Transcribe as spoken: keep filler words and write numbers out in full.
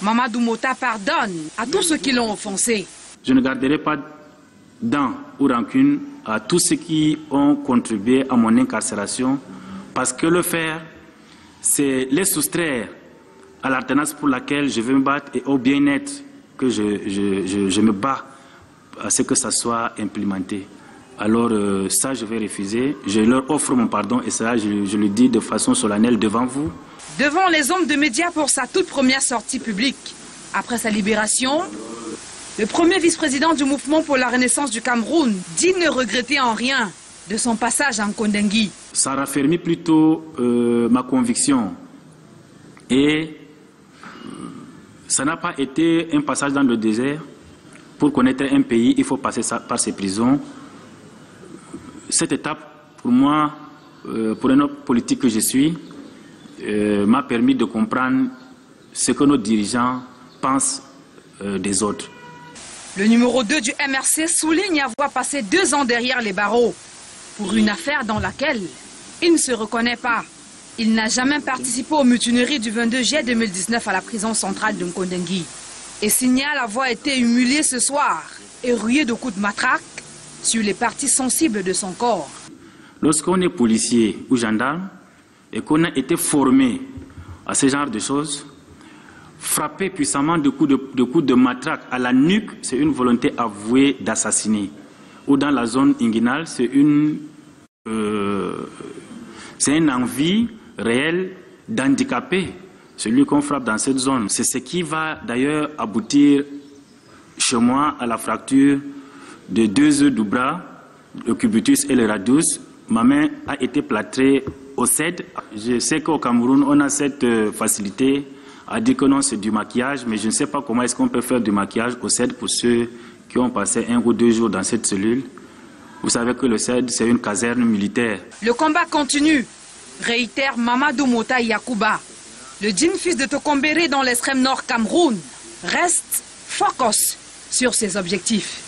Mamadou Mota pardonne à tous ceux qui l'ont offensé. Je ne garderai pas dents ou rancune à tous ceux qui ont contribué à mon incarcération, parce que le faire, c'est les soustraire à l'alternance pour laquelle je veux me battre et au bien-être que je, je, je, je me bats à ce que ça soit implémenté. Alors euh, ça, je vais refuser. Je leur offre mon pardon et ça, je, je le dis de façon solennelle devant vous. Devant les hommes de médias pour sa toute première sortie publique. Après sa libération, le premier vice-président du mouvement pour la renaissance du Cameroun dit ne regretter en rien de son passage en Mkondengui. Ça raffermit plutôt euh, ma conviction. Et ça n'a pas été un passage dans le désert. Pour connaître un pays, il faut passer par ses prisons. Cette étape, pour moi, euh, pour un homme politique que je suis, euh, m'a permis de comprendre ce que nos dirigeants pensent euh, des autres. Le numéro deux du M R C souligne avoir passé deux ans derrière les barreaux pour une affaire dans laquelle il ne se reconnaît pas. Il n'a jamais participé aux mutineries du vingt-deux juillet deux mille dix-neuf à la prison centrale de Mkondengui et signale avoir été humilié ce soir et rué de coups de matraque sur les parties sensibles de son corps. Lorsqu'on est policier ou gendarme et qu'on a été formé à ce genre de choses, frapper puissamment de coups de, de, coups de matraque à la nuque, c'est une volonté avouée d'assassiner. Ou dans la zone inguinale, c'est une, euh, c'est une envie réelle d'handicaper celui qu'on frappe dans cette zone. C'est ce qui va d'ailleurs aboutir chez moi à la fracture de deux œufs du bras, le cubitus et le radius. Ma main a été plâtrée au C E D. Je sais qu'au Cameroun, on a cette facilité à dire que non, c'est du maquillage, mais je ne sais pas comment est-ce qu'on peut faire du maquillage au C E D pour ceux qui ont passé un ou deux jours dans cette cellule. Vous savez que le C E D, c'est une caserne militaire. Le combat continue, réitère Mamadou Mota Yakouba. Le digne fils de Tokomberé dans l'extrême nord Cameroun reste focus sur ses objectifs.